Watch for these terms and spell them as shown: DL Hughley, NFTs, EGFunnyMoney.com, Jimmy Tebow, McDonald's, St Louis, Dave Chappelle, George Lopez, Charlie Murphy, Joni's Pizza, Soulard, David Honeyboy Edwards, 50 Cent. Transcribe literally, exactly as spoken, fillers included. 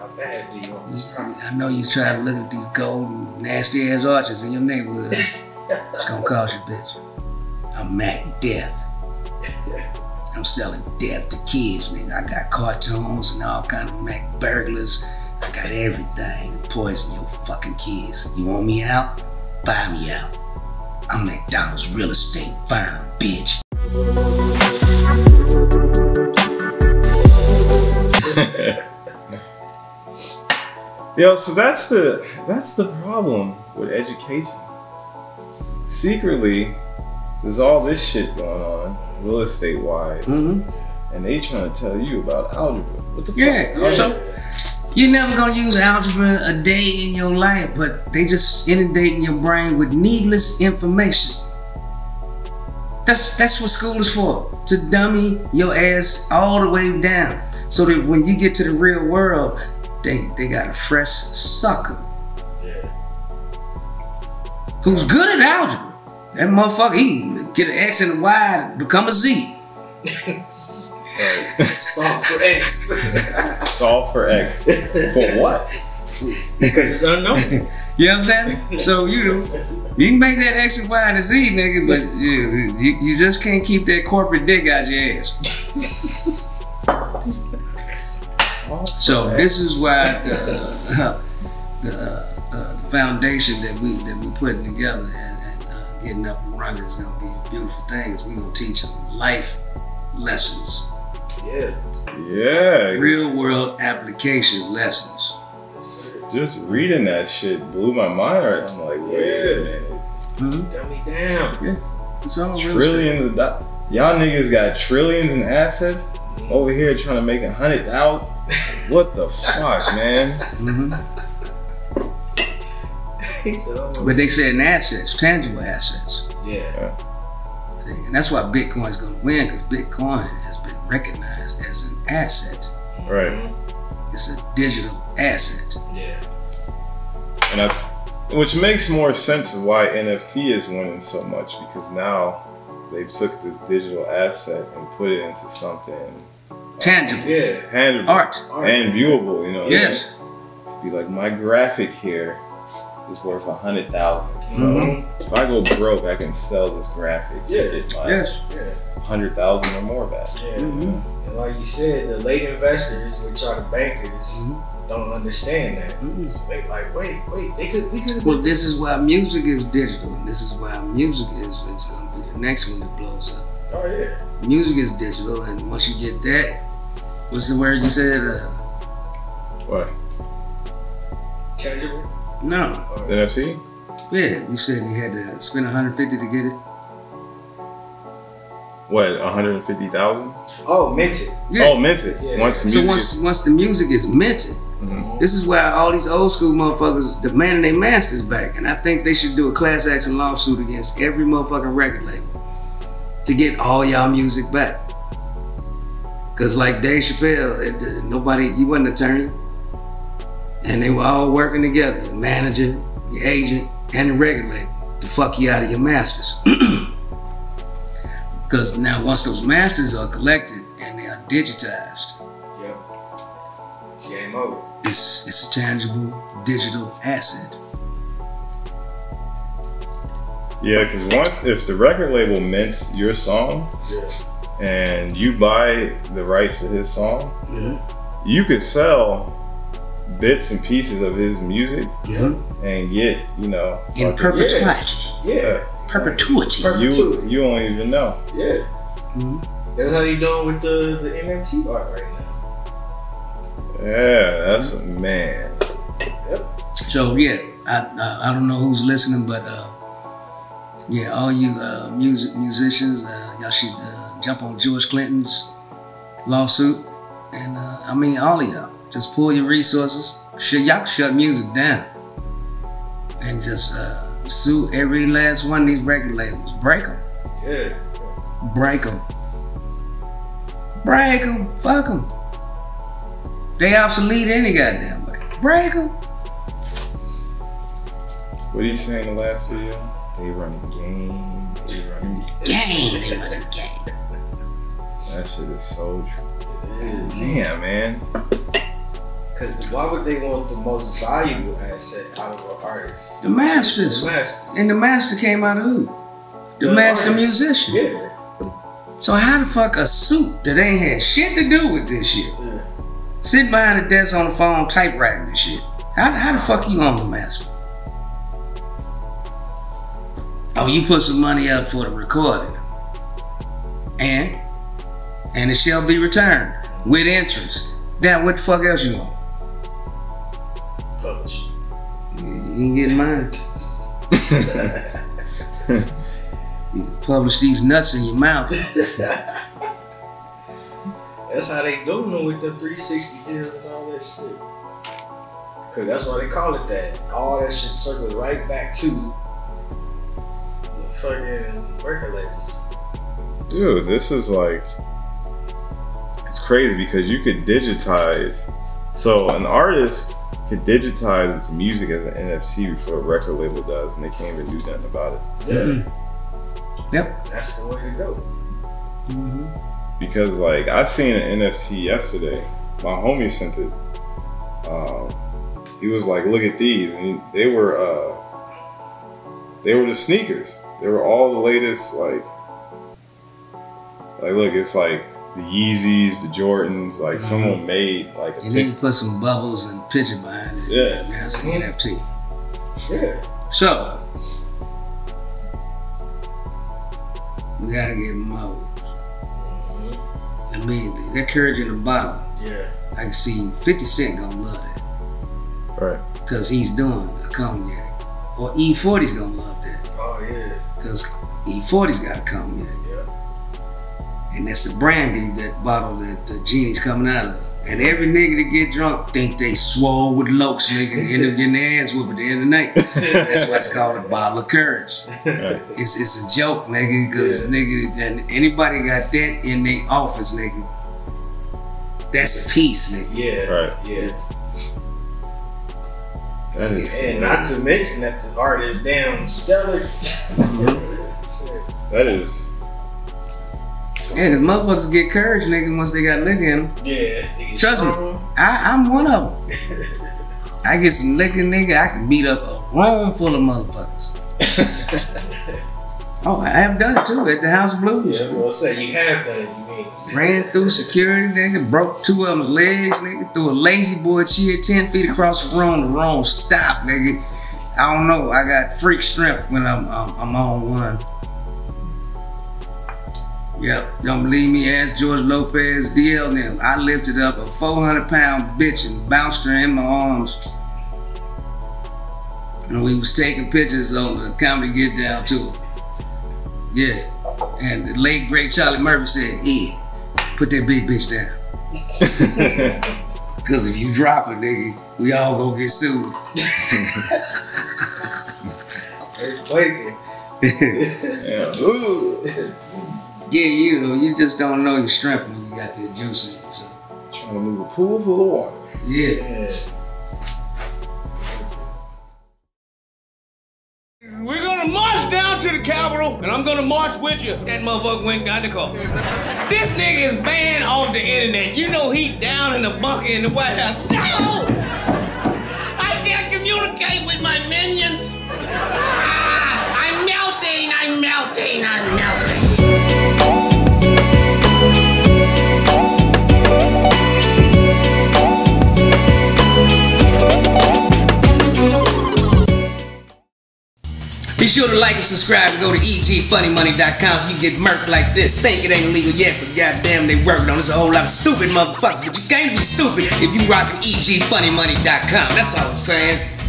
How bad New York is. I know you try to look at these golden, nasty ass arches in your neighborhood. It's gonna cost you, bitch. I'm Mac Death. I'm selling death to kids, nigga. I got cartoons and all kind of Mac burglars. I got everything to poison your fucking kids. You want me out? Buy me out. I'm McDonald's real estate firm, bitch. You know, so that's the that's the problem with education. Secretly, there's all this shit going on, real estate wise, mm-hmm. and they trying to tell you about algebra. What the yeah, fuck? Yeah, so you're never gonna use algebra a day in your life, but they just inundating your brain with needless information. That's that's what school is for, to dummy your ass all the way down, so that when you get to the real world, they they got a fresh sucker yeah. who's good at algebra. That motherfucker, he can get an X and a Y, become a Z. Solve for X. Solve for X. For what? Because it's unknown. You know what I'm saying? So, you know, you can make that X and Y and a Z, nigga, but you, you, you just can't keep that corporate dick out your ass. So, this is why the, the, uh, the foundation that, we, that we're putting together and getting up and running is gonna be a beautiful thing. We're gonna teach them life lessons. Yeah. Yeah. Real world application lessons. Just reading that shit blew my mind. Right? I'm like, wait a minute. Mm-hmm. Dummy down. Yeah. It's all trillions of dollars. Y'all niggas got trillions in assets over here trying to make a hundred thousand. What the fuck, man? Mm-hmm. But they said in assets, tangible assets. Yeah. See, and that's why Bitcoin's gonna win, because Bitcoin has been recognized as an asset. Right. It's a digital asset. Yeah. And I, which makes more sense of why N F T is winning so much, because now they've took this digital asset and put it into something tangible. Yeah. Tangible. Art. And viewable, you know. Yes. To be like, my graphic here is worth a hundred thousand. So mm-hmm. if I go broke, I can sell this graphic. Yeah, and get my yes, yeah, hundred thousand or more back. Yeah, mm-hmm. and like you said, the late investors, which are the bankers, mm-hmm. don't understand that. Mm-hmm. So they like, wait, wait, they could, we could. Well, this is why music is digital. This is why music is is going to be the next one that blows up. Oh yeah, music is digital, and once you get that, what's the word you said? Uh, what? Tangible. No. The N F T? Yeah, you said you had to spend one hundred fifty to get it. What, one hundred fifty thousand? Oh, minted. Yeah. Oh, minted. Yeah. Once the music so once is... once the music is minted, mm-hmm. this is why all these old school motherfuckers demanding their masters back, and I think they should do a class action lawsuit against every motherfucking record label to get all y'all music back. Cause like Dave Chappelle, nobody, you wasn't an attorney. And they were all working together, the manager, the agent, and the regulator, to fuck you out of your masters. Because now once those masters are collected and they are digitized, yep. it's game over. It's, it's a tangible digital asset. Yeah, because once, if the record label mints your song, yeah. and you buy the rights to his song, yeah. you could sell bits and pieces of his music, yeah. and get, you know, in perpetuity. Yeah, yeah. Perpetuity. You you don't even know. Yeah, mm-hmm. that's how they doing with the the N F T art right now. Yeah, that's mm-hmm. a man. Yep. So yeah, I I don't know who's listening, but uh, yeah, all you uh, music musicians, uh, y'all should uh, jump on George Clinton's lawsuit, and uh, I mean all of y'all. Just pull your resources. Y'all can shut music down and just uh, sue every last one of these record labels. Break them. Yeah. Break them. Break them. Fuck them. They obsolete any goddamn way. Break them. What did you say in the last video? They running game. They running game. They running game. That shit is so true. It is. Damn, man. Because why would they want the most valuable asset out of an artist? The masters. The masters. And the master came out of who? The, the master artist. Musician. Yeah. So how the fuck a suit that ain't had shit to do with this shit? Yeah. Sit behind a desk on the phone typewriting and shit. How, how the fuck you on the master? Oh, you put some money up for the recording. And? And it shall be returned with interest. Now, what the fuck else you want? Publish. Yeah, you ain't getting mine. You can publish these nuts in your mouth. That's how they doing it with them three sixty deals and all that shit. Because that's why they call it that. All that shit circles right back to the fucking record labels. Dude, this is like... It's crazy because you could digitize. So an artist could digitize its music as an N F T before a record label does, and they can't even do nothing about it. Yeah. Mm-hmm. Yep. That's the way to go. Mm-hmm. Because like I seen an N F T yesterday. My homie sent it. Um, he was like, "Look at these," and he, they were uh, they were the sneakers. They were all the latest like like look. It's like. The Yeezys, the Jordans, like mm-hmm. someone made like a and then you put some bubbles and a picture behind it. Yeah. Now it's an N F T. Yeah. So we gotta get modes. Mm-hmm. Immediately. That courage in the bottom. Yeah. I can see fifty Cent gonna love that. Right. Cause he's doing a cognac. Or E forty's gonna love that. Oh yeah. Cause E forty's got a cognac. And that's the brandy, that bottle that the genie's coming out of. And every nigga that get drunk think they swole with lokes, nigga, and end up getting their ass whooped at the end of the night. That's why it's called a bottle of courage. Right. It's it's a joke, nigga, because yeah. nigga, then anybody got that in their office, nigga, that's a piece, nigga. Yeah, right. Yeah. That is and cool. Not to mention that the art is damn stellar. That is. Yeah, cause motherfuckers get courage, nigga, once they got liquor in them. Yeah. Trust me, I, I'm one of them. I get some liquor, nigga, I can beat up a room full of motherfuckers. Oh, I have done it too, at the House of Blues. Yeah, I was gonna say, you have done it, you mean. Ran through security, nigga, broke two of them's legs, nigga, threw a lazy boy chair ten feet across the room, the room stopped, nigga. I don't know, I got freak strength when I'm, I'm, I'm on one. Yep, don't believe me, ask George Lopez, D L them. I lifted up a four hundred pound bitch and bounced her in my arms. And we was taking pictures on the Comedy Get Down tour. Yeah, and the late, great Charlie Murphy said, yeah, put that big bitch down. Because if you drop her, nigga, we all gonna get sued. Yeah, you know, you just don't know your strength when you got that juice in it. So. Trying to move a pool full of water. Yeah. We're gonna march down to the Capitol, and I'm gonna march with you. That motherfucker went and got the car. This nigga is banned off the internet. You know he down in the bunker in the White House. No! I can't communicate with my minions. Ah, I'm melting, I'm melting, I'm melting. Be sure to like and subscribe and go to E G Funny Money dot com so you can get murked like this. Think it ain't legal yet, but goddamn they working on it. There's a whole lot of stupid motherfuckers, but you can't be stupid if you rockin' E G Funny Money dot com. That's all I'm saying.